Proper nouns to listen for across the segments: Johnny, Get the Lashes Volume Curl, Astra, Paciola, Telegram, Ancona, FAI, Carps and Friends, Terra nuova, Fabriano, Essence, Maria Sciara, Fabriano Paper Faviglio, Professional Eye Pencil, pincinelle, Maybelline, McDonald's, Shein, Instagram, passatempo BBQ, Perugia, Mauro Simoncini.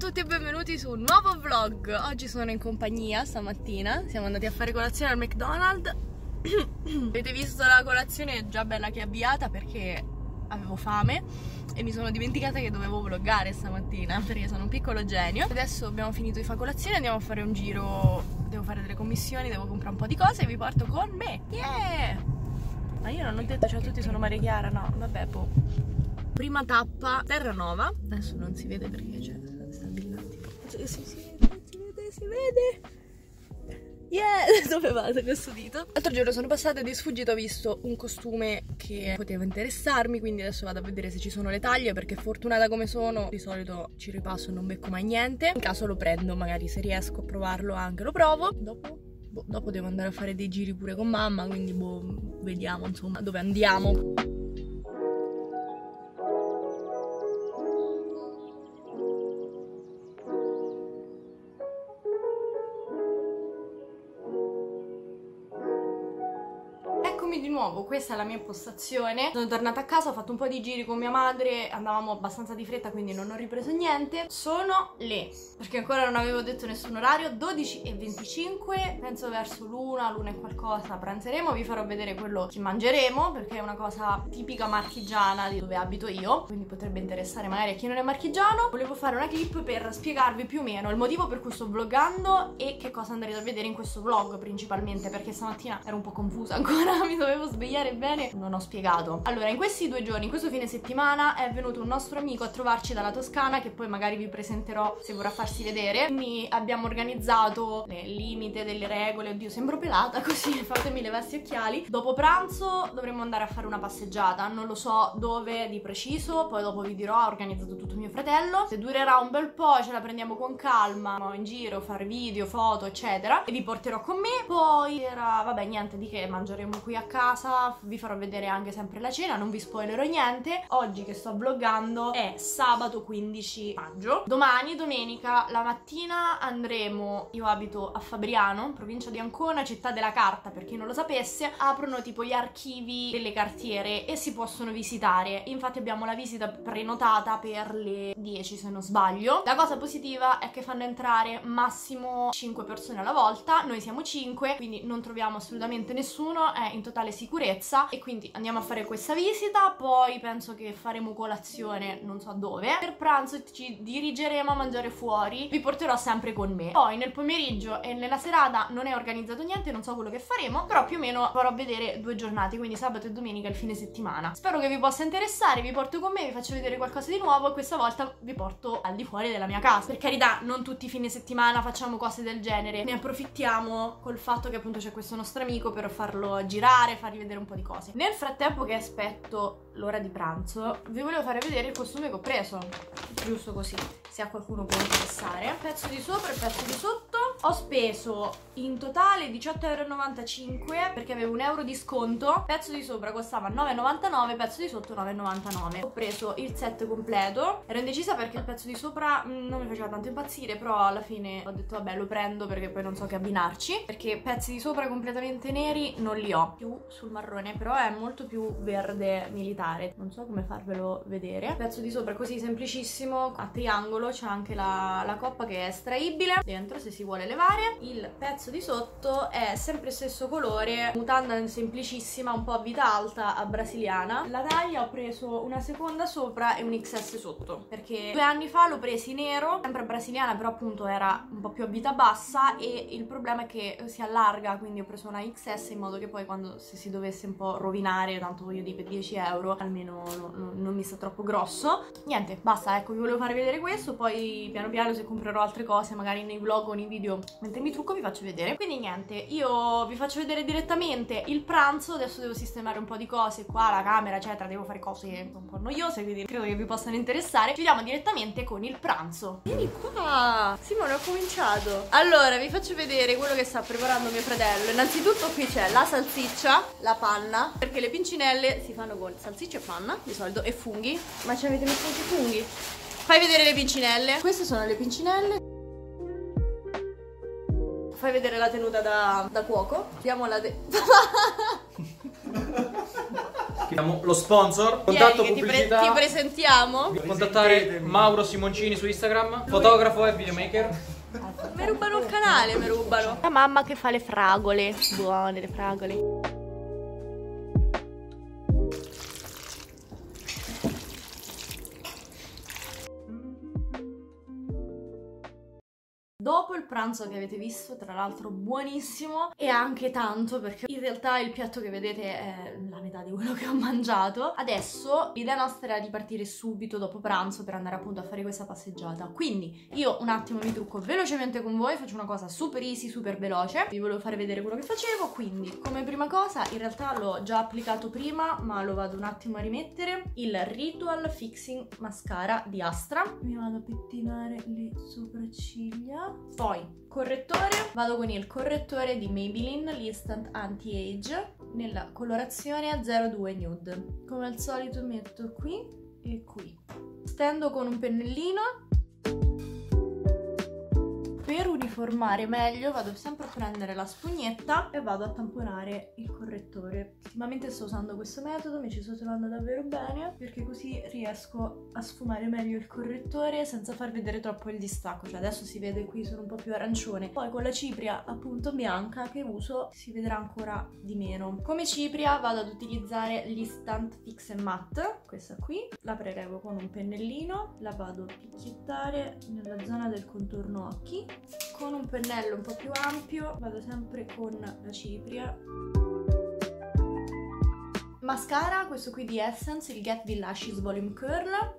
tutti e benvenuti su un nuovo vlog. Oggi sono in compagnia, stamattina siamo andati a fare colazione al McDonald's. Avete visto la colazione già bella che è avviata perché avevo fame e mi sono dimenticata che dovevo vloggare stamattina perché sono un piccolo genio. Adesso abbiamo finito di fare colazione, andiamo a fare un giro, devo fare delle commissioni, devo comprare un po' di cose e vi porto con me. Yeah! Ma io non ho detto ciao a tutti, sono Maria Sciara, no, vabbè, boh. Prima tappa, Terra nuova. Adesso non si vede perché c'è, sta brillante. Si vede. Yeah, dovevate questo dito. L'altro giorno sono passata e di sfuggito ho visto un costume che poteva interessarmi, quindi adesso vado a vedere se ci sono le taglie, perché fortunata come sono di solito ci ripasso e non becco mai niente. In caso lo prendo, magari se riesco a provarlo anche lo provo. Dopo devo andare a fare dei giri pure con mamma, quindi boh, vediamo insomma dove andiamo. Di nuovo, questa è la mia impostazione. Sono tornata a casa, ho fatto un po' di giri con mia madre, andavamo abbastanza di fretta quindi non ho ripreso niente. Sono le, perché ancora non avevo detto nessun orario, 12:25, penso verso l'una e qualcosa pranzeremo. Vi farò vedere quello che mangeremo perché è una cosa tipica marchigiana di dove abito io, quindi potrebbe interessare magari a chi non è marchigiano. Volevo fare una clip per spiegarvi più o meno il motivo per cui sto vloggando e che cosa andrete a vedere in questo vlog principalmente, perché stamattina ero un po' confusa ancora, mi dovevo svegliare bene, non ho spiegato. Allora, in questi due giorni, in questo fine settimana è venuto un nostro amico a trovarci dalla Toscana, che poi magari vi presenterò se vorrà farsi vedere. Quindi abbiamo organizzato il limite delle regole, oddio sembro pelata così, fatemi levarsi gli occhiali. Dopo pranzo dovremmo andare a fare una passeggiata, non lo so dove di preciso, poi dopo vi dirò, ha organizzato tutto mio fratello. Se durerà un bel po' ce la prendiamo con calma, andiamo in giro, fare video, foto eccetera, e vi porterò con me. Poi era, vabbè niente di che, mangeremo qui a casa, vi farò vedere anche sempre la cena, non vi spoilerò niente. Oggi che sto vloggando è sabato 15 maggio. Domani, domenica, la mattina andremo, io abito a Fabriano, provincia di Ancona, città della carta, per chi non lo sapesse. Aprono tipo gli archivi delle cartiere e si possono visitare, infatti abbiamo la visita prenotata per le 10 se non sbaglio. La cosa positiva è che fanno entrare massimo 5 persone alla volta, noi siamo 5 quindi non troviamo assolutamente nessuno, è in totale sicurezza, e quindi andiamo a fare questa visita. Poi penso che faremo colazione non so dove, per pranzo ci dirigeremo a mangiare fuori, vi porterò sempre con me. Poi nel pomeriggio e nella serata non è organizzato niente, non so quello che faremo, però più o meno farò vedere due giornate, quindi sabato e domenica il fine settimana. Spero che vi possa interessare, vi porto con me, vi faccio vedere qualcosa di nuovo e questa volta vi porto al di fuori della mia casa. Per carità, non tutti i fine settimana facciamo cose del genere, ne approfittiamo col fatto che appunto c'è questo nostro amico per farlo girare, farvi vedere un po' di cose. Nel frattempo che aspetto l'ora di pranzo vi volevo fare vedere il costume che ho preso, giusto così se a qualcuno può interessare. Pezzo di sopra e pezzo di sotto. Ho speso in totale 18,95 euro perché avevo un euro di sconto. Pezzo di sopra costava 9,99, pezzo di sotto 9,99. Ho preso il set completo, ero indecisa perché il pezzo di sopra non mi faceva tanto impazzire, però alla fine ho detto vabbè lo prendo perché poi non so che abbinarci, perché pezzi di sopra completamente neri non li ho, più sul marrone, però è molto più verde militare, non so come farvelo vedere. Pezzo di sopra così semplicissimo, a triangolo, c'è anche la coppa che è estraibile dentro se si vuole levare. Il pezzo di sotto è sempre stesso colore, mutanda semplicissima, un po' a vita alta, a brasiliana. La taglia ho preso una seconda sopra e un XS sotto, perché 2 anni fa l'ho presi nero, sempre brasiliana, però appunto era un po' più a vita bassa e il problema è che si allarga, quindi ho preso una XS in modo che poi quando, se si dovesse un po' rovinare, tanto voglio dire per 10 euro, almeno non mi sta troppo grosso. Niente, basta, ecco, vi volevo far vedere questo, poi piano piano se comprerò altre cose magari nei vlog o nei video mentre mi trucco vi faccio vedere. Quindi niente, io vi faccio vedere direttamente il pranzo. Adesso devo sistemare un po' di cose qua, la camera eccetera, devo fare cose un po' noiose, quindi credo che vi possano interessare. Ci vediamo direttamente con il pranzo. Vieni qua Simone, ho cominciato. Allora vi faccio vedere quello che sta preparando mio fratello. Innanzitutto qui c'è la salsiccia, la panna, perché le pincinelle si fanno con salsiccia e panna di solito, e funghi. Ma ci avete messo anche i funghi? Fai vedere le pincinelle. Queste sono le pincinelle. Fai vedere la tenuta da cuoco. Diamo la Abbiamo lo sponsor. Contatto pubblicità. Ti presentiamo. Contattare Mauro Simoncini su Instagram. Fotografo e videomaker. Mi rubano il canale, mi rubano. La mamma che fa le fragole. Buone le fragole. Dopo il pranzo che avete visto, tra l'altro buonissimo, e anche tanto perché in realtà il piatto che vedete è la metà di quello che ho mangiato. Adesso l'idea nostra era di partire subito dopo pranzo per andare appunto a fare questa passeggiata. Quindi io un attimo mi trucco velocemente con voi, faccio una cosa super easy, super veloce. Vi volevo fare vedere quello che facevo, quindi come prima cosa, in realtà l'ho già applicato prima ma lo vado un attimo a rimettere, il Ritual Fixing Mascara di Astra. Mi vado a pettinare le sopracciglia. Poi correttore, vado con il correttore di Maybelline, l'Instant Anti-Age, nella colorazione 02 Nude. Come al solito metto qui e qui. Stendo con un pennellino. Per uniformare meglio vado sempre a prendere la spugnetta e vado a tamponare il correttore. Ultimamente sto usando questo metodo, mi ci sto trovando davvero bene, perché così riesco a sfumare meglio il correttore senza far vedere troppo il distacco. Cioè adesso si vede qui, sono un po' più arancione. Poi con la cipria appunto bianca che uso si vedrà ancora di meno. Come cipria vado ad utilizzare l'Instant Fix and Matte, questa qui. La prelevo con un pennellino, la vado a picchiettare nella zona del contorno occhi. Con un pennello un po' più ampio vado sempre con la cipria. Mascara, questo qui di Essence, il Get the Lashes Volume Curl.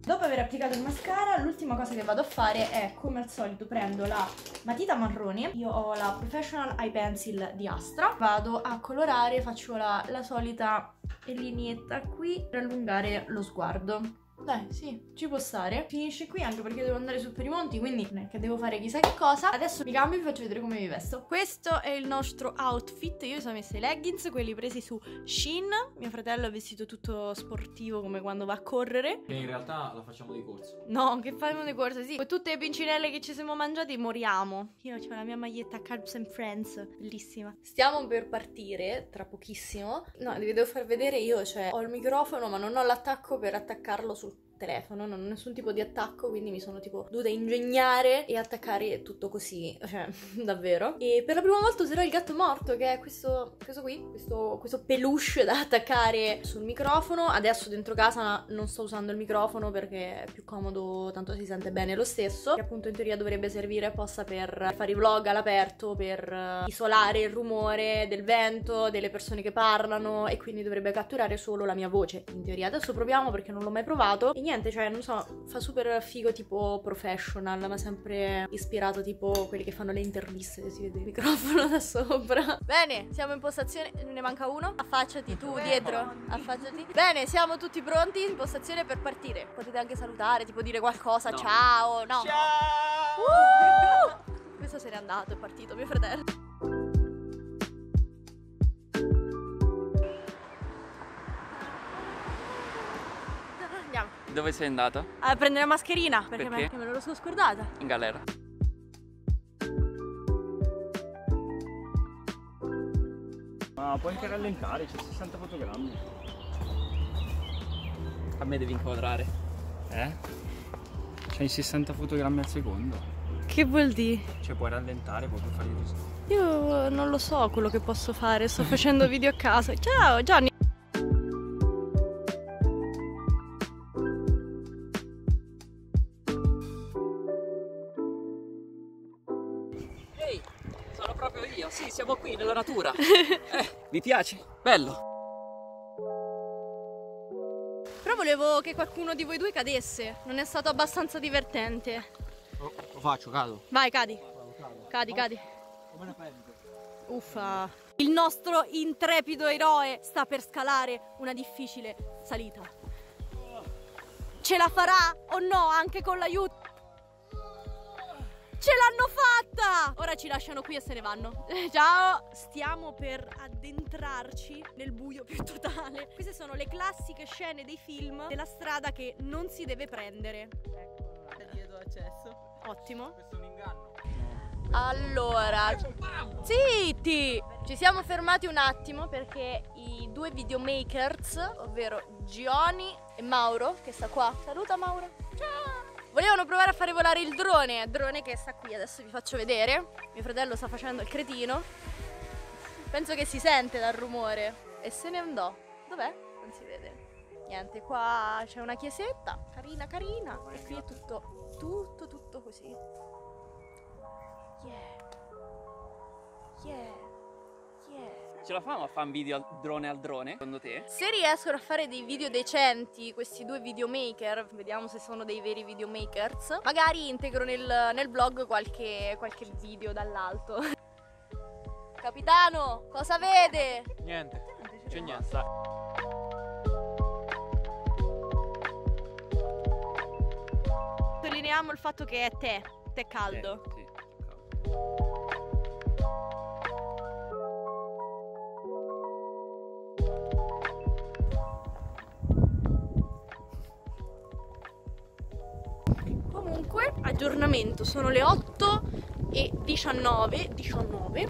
Dopo aver applicato il mascara, l'ultima cosa che vado a fare è, come al solito, prendo la matita marrone. Io ho la Professional Eye Pencil di Astra. Vado a colorare, faccio la solita lineetta qui per allungare lo sguardo. Dai, sì, ci può stare. Finisce qui anche perché devo andare su per i monti, quindi non è che devo fare chissà che cosa. Adesso mi cambio e vi faccio vedere come mi vesto. Questo è il nostro outfit. Io sono messa i leggings, quelli presi su Shein. Mio fratello è vestito tutto sportivo come quando va a correre. E in realtà la facciamo di corsa. No, che facciamo di corsa, sì. Con tutte le pincinelle che ci siamo mangiati moriamo. Io ho la mia maglietta Carps and Friends, bellissima. Stiamo per partire tra pochissimo. No, vi devo far vedere io, cioè ho il microfono ma non ho l'attacco per attaccarlo su telefono, non ho nessun tipo di attacco, quindi mi sono tipo dovuta ingegnare e attaccare tutto così, cioè davvero. E per la prima volta userò il gatto morto, che è questo qui, questo peluche da attaccare sul microfono. Adesso dentro casa non sto usando il microfono perché è più comodo, tanto si sente bene lo stesso, che appunto in teoria dovrebbe servire apposta per fare i vlog all'aperto, per isolare il rumore del vento, delle persone che parlano, e quindi dovrebbe catturare solo la mia voce in teoria. Adesso proviamo perché non l'ho mai provato. E niente, cioè non so, fa super figo tipo professional, ma sempre ispirato tipo quelli che fanno le interviste, si vede il microfono da sopra. Bene, siamo in postazione, ne manca uno. Affacciati tu dietro, affacciati. Bene, siamo tutti pronti in postazione per partire. Potete anche salutare, tipo dire qualcosa, no. Ciao, no. Ciao! Questo se n'è andato, è partito mio fratello. Dove sei andata? A prendere la mascherina. Perché me lo sono scordata. In galera. Ma puoi anche rallentare, c'è 60 fotogrammi. A me devi inquadrare. Eh? C'hai 60 fotogrammi al secondo. Che vuol dire? Cioè puoi rallentare, puoi fare così. Io non lo so quello che posso fare, sto facendo video a caso. Ciao Gianni! Sì, siamo qui nella natura. Vi piace? Bello. Però volevo che qualcuno di voi due cadesse. Non è stato abbastanza divertente. Oh, lo faccio, cado. Vai, cadi. Cadi. Come una perdita. Uffa. Il nostro intrepido eroe sta per scalare una difficile salita. Ce la farà o no anche con l'aiuto? Ce l'hanno fatta! Ora ci lasciano qui e se ne vanno. Ciao! Stiamo per addentrarci nel buio più totale. Queste sono le classiche scene dei film della strada che non si deve prendere. Ecco, non ti do accesso. Ottimo. Questo è un inganno. Allora, zitti! Ci siamo fermati un attimo perché i due videomakers, ovvero Gioni e Mauro, che sta qua. Saluta Mauro! Ciao! Volevano provare a fare volare il drone, che sta qui, adesso vi faccio vedere. Mio fratello sta facendo il cretino. Penso che si sente dal rumore. E se ne andò. Dov'è? Non si vede. Niente, qua c'è una chiesetta, carina carina. E qui è tutto, tutto così. Yeah. Ce la fanno a fare un video al drone, secondo te? Se riescono a fare dei video decenti questi due videomaker, vediamo se sono dei veri videomakers, magari integro nel vlog qualche video dall'alto. Capitano, cosa vede? Niente, c'è niente. Sottolineiamo il fatto che è tè caldo. Sì. Comunque, aggiornamento, sono le 8:19.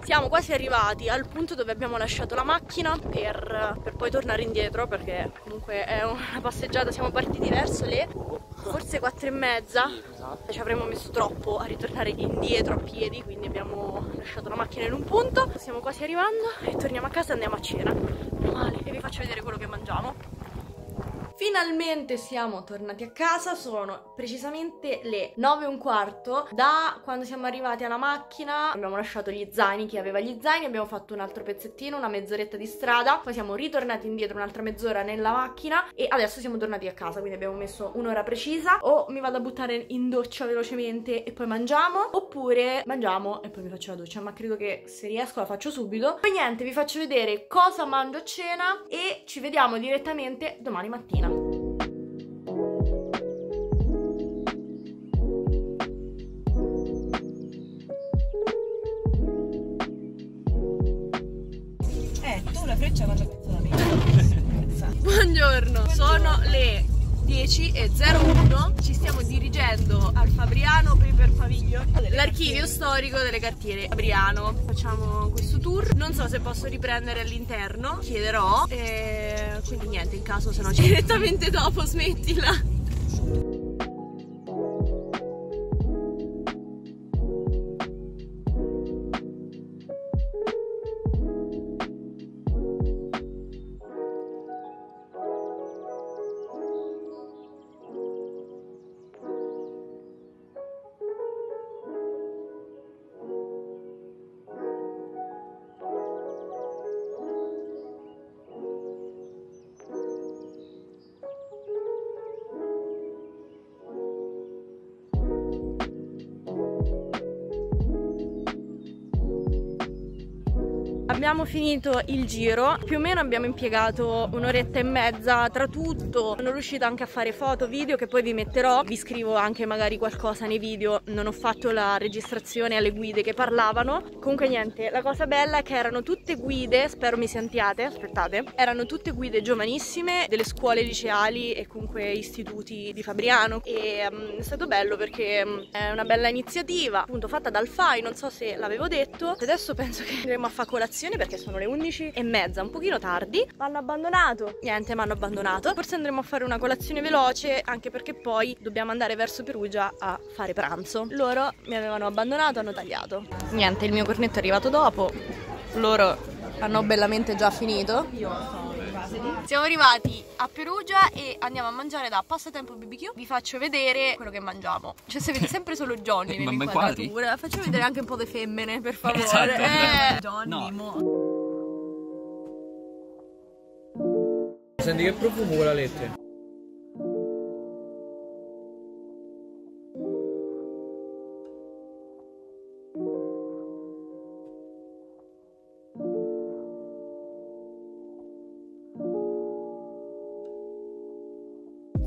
Siamo quasi arrivati al punto dove abbiamo lasciato la macchina per poi tornare indietro, perché comunque è una passeggiata. Siamo partiti verso le forse 4:30. Ci avremmo messo troppo a ritornare indietro a piedi, quindi abbiamo lasciato la macchina in un punto. Stiamo quasi arrivando e torniamo a casa e andiamo a cena. Male. E vi faccio vedere quello che mangiamo. Finalmente siamo tornati a casa, sono precisamente le 9:15. Da quando siamo arrivati alla macchina abbiamo lasciato gli zaini, chi aveva gli zaini, abbiamo fatto un altro pezzettino, una mezz'oretta di strada, poi siamo ritornati indietro un'altra mezz'ora nella macchina e adesso siamo tornati a casa, quindi abbiamo messo un'ora precisa. O mi vado a buttare in doccia velocemente e poi mangiamo, oppure mangiamo e poi mi faccio la doccia, ma credo che se riesco la faccio subito. Poi niente, vi faccio vedere cosa mangio a cena e ci vediamo direttamente domani mattina. Tu la freccia l'ha già pizzata da me. Buongiorno, sono le 10:01. Ci stiamo dirigendo al Fabriano Paper Faviglio, l'archivio storico delle cartiere Fabriano. Facciamo questo tour, non so se posso riprendere all'interno, chiederò, e quindi niente, in caso se no direttamente dopo smettila. Abbiamo finito il giro, più o meno abbiamo impiegato un'oretta e mezza tra tutto. Sono riuscita anche a fare foto, video che poi vi metterò, vi scrivo anche magari qualcosa nei video, non ho fatto la registrazione alle guide che parlavano. Comunque niente, la cosa bella è che erano tutte guide, spero mi sentiate, aspettate, erano tutte guide giovanissime delle scuole liceali e comunque istituti di Fabriano e è stato bello perché è una bella iniziativa appunto fatta dal FAI, non so se l'avevo detto. Adesso penso che andremo a fare colazione perché sono le 11:30, un pochino tardi. M'hanno abbandonato. Niente, m'hanno abbandonato. Forse andremo a fare una colazione veloce, anche perché poi dobbiamo andare verso Perugia a fare pranzo. Loro mi avevano abbandonato, hanno tagliato. Niente, il mio cornetto è arrivato dopo. Loro hanno bellamente già finito. Io sono quasi. Siamo arrivati a Perugia e andiamo a mangiare da Passatempo BBQ. Vi faccio vedere quello che mangiamo. Cioè se vede sempre solo Johnny nell'inquadratura. Faccio vedere anche un po' le femmine, per favore. Esatto. Johnny, no. Senti che profumo quella lettera.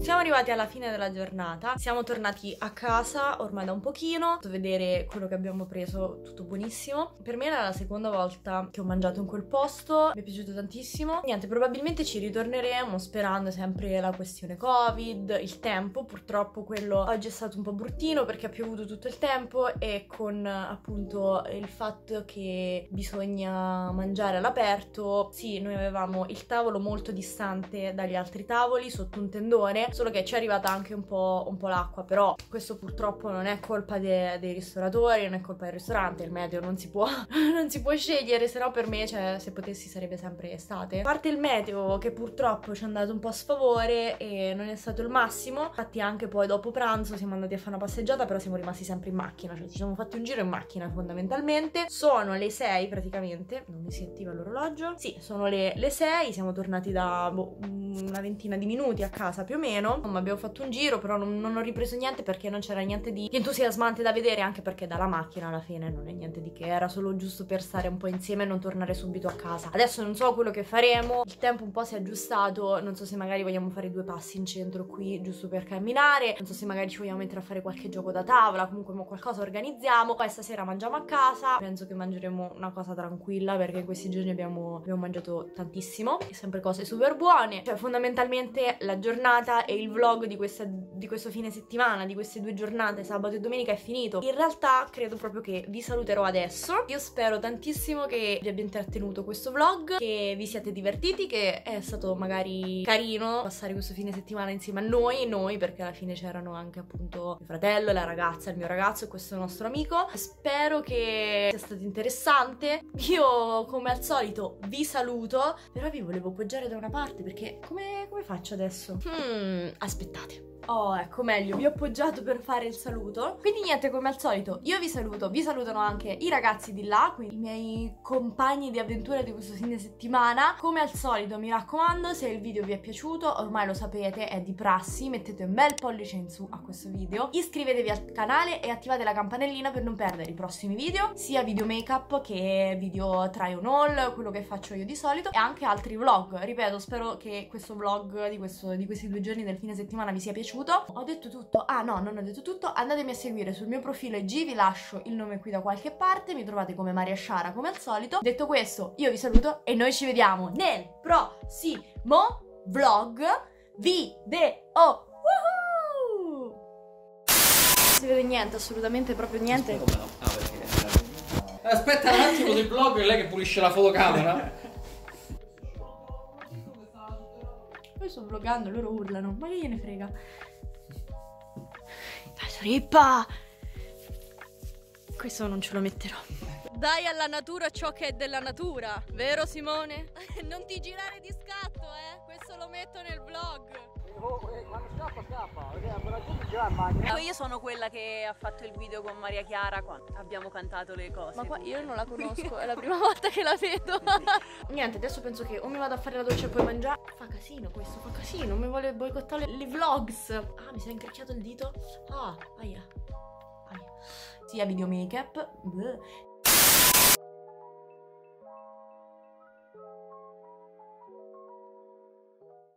Siamo arrivati alla fine della giornata, siamo tornati a casa ormai da un pochino. Fatto vedere quello che abbiamo preso, tutto buonissimo. Per me era la seconda volta che ho mangiato in quel posto, mi è piaciuto tantissimo. Niente, probabilmente ci ritorneremo, sperando sempre la questione Covid, il tempo. Purtroppo quello oggi è stato un po' bruttino perché ha piovuto tutto il tempo e con appunto il fatto che bisogna mangiare all'aperto. Sì, noi avevamo il tavolo molto distante dagli altri tavoli, sotto un tendone, solo che ci è arrivata anche un po' l'acqua, però questo purtroppo non è colpa dei ristoratori, non è colpa del ristorante, il meteo non si può scegliere, se no per me, cioè, se potessi sarebbe sempre estate. A parte il meteo che purtroppo ci è andato un po' a sfavore e non è stato il massimo, infatti anche poi dopo pranzo siamo andati a fare una passeggiata, però siamo rimasti sempre in macchina, cioè ci siamo fatti un giro in macchina fondamentalmente. Sono le 6 praticamente, non mi si attiva l'orologio, sì, sono le 6, siamo tornati da boh, una ventina di minuti a casa più o meno. Insomma, abbiamo fatto un giro, però non ho ripreso niente perché non c'era niente di entusiasmante da vedere, anche perché dalla macchina alla fine non è niente di che, era solo giusto per stare un po' insieme e non tornare subito a casa. Adesso non so quello che faremo, il tempo un po' si è aggiustato, non so se magari vogliamo fare due passi in centro qui giusto per camminare, non so se magari ci vogliamo mettere a fare qualche gioco da tavola, comunque qualcosa organizziamo. Poi stasera mangiamo a casa, penso che mangeremo una cosa tranquilla perché in questi giorni abbiamo mangiato tantissimo, sempre cose super buone. Cioè fondamentalmente la giornata e il vlog di questo fine settimana, di queste due giornate, sabato e domenica, è finito. In realtà credo proprio che vi saluterò adesso. Io spero tantissimo che vi abbia intrattenuto questo vlog, che vi siate divertiti, che è stato magari carino passare questo fine settimana insieme a noi, perché alla fine c'erano anche appunto mio fratello, la ragazza, il mio ragazzo e questo nostro amico. Spero che sia stato interessante. Io come al solito vi saluto, però vi volevo poggiare da una parte perché come faccio adesso? Aspettate. Oh, ecco, meglio, vi ho appoggiato per fare il saluto. Quindi niente, come al solito io vi saluto, vi salutano anche i ragazzi di là, quindi i miei compagni di avventura di questo fine settimana. Come al solito mi raccomando, se il video vi è piaciuto, ormai lo sapete, è di prassi, mettete un bel pollice in su a questo video, iscrivetevi al canale e attivate la campanellina per non perdere i prossimi video, sia video make up che video try on all, quello che faccio io di solito, e anche altri vlog. Ripeto, spero che questo vlog di questi due giorni del fine settimana vi sia piaciuto. Ho detto tutto? Ah no, non ho detto tutto. Andatemi a seguire sul mio profilo IG, vi lascio il nome qui da qualche parte, mi trovate come Maria Sciara come al solito. Detto questo, io vi saluto e noi ci vediamo nel prossimo vlog video. Woohoo! Non si vede niente, assolutamente proprio niente. Aspetta un attimo del vlog, è lei che pulisce la fotocamera. Poi sto vloggando, loro urlano, ma che gliene frega? Dai, Sorippa! Questo non ce lo metterò. Dai alla natura ciò che è della natura, vero Simone? Non ti girare di scatto, eh? Questo lo metto nel vlog. Quando scappa, perché ancora tu mi girare in macchina. Io sono quella che ha fatto il video con Maria Chiara quando abbiamo cantato le cose. Ma qua io non la conosco, è la prima volta che la vedo. Niente, adesso penso che o mi vado a fare la doccia e poi mangiare. Fa casino questo, fa casino, mi vuole boicottare le vlogs. Ah, mi si è incricchiato il dito. Ah, aia. Sia video make up